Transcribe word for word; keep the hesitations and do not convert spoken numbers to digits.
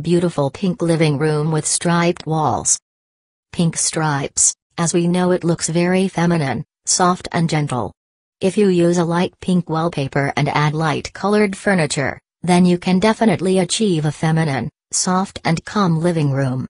Beautiful pink living room with striped walls. Pink stripes, as we know it, looks very feminine, soft and gentle. If you use a light pink wallpaper and add light-colored furniture, then you can definitely achieve a feminine, soft and calm living room.